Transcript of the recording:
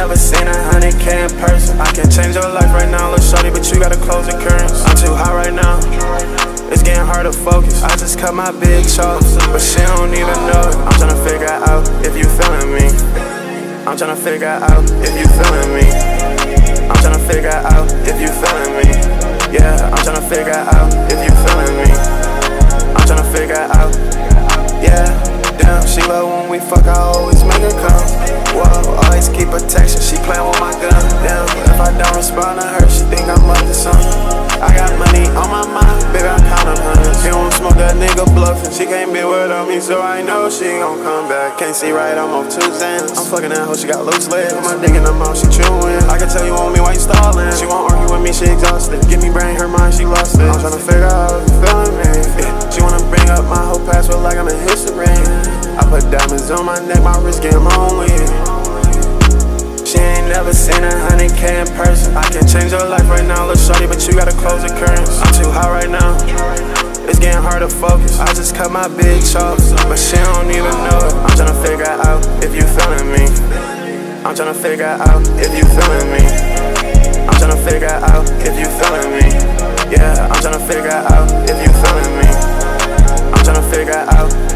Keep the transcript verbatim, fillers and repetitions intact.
never seen a hundred K in person. I can change your life right now, little shorty, but you gotta close the curtains. I'm too hot right now, it's getting hard to focus. I just cut my big chops, but she don't even know it. I'm tryna figure out if you feeling me. I'm tryna figure out if you feeling me. I'm tryna figure out if you feeling me. Yeah, I'm tryna figure out if you feeling me. I'm tryna figure out. Yeah, damn, she love when we fuck, I always make her come. Whoa, always keep protection, she playin' with my gun. Damn, if I don't respond to her, she think I'm up to something. I got money on my mind, baby, I count on her. She won't smoke, that nigga bluffin'. She can't be with on me, so I know she gon' come back. Can't see right, I'm off Tuesdays. I'm fucking that hoe, she got loose legs. Put my dick in her mouth, she chewin'. I can tell you want me while you stallin'. She won't argue with me, she exhausted. Give me brain, her mind, she lost it. I'm tryna figure out if you feelin' me. She wanna bring up my whole past, feel like I'm in history. I put diamonds on my neck, my wrist game on with. She ain't never seen a hundred K in person. I can change your life right now, little shorty, but you gotta close the curtains. I'm too hot right now, it's getting hard to focus. I just cut my big chops, but she don't even know it. I'm tryna figure out if you feeling me. I'm tryna figure out if you feeling me. I'm tryna figure out if you feeling me. Yeah, I'm tryna figure out if you feeling me. I'm tryna figure out.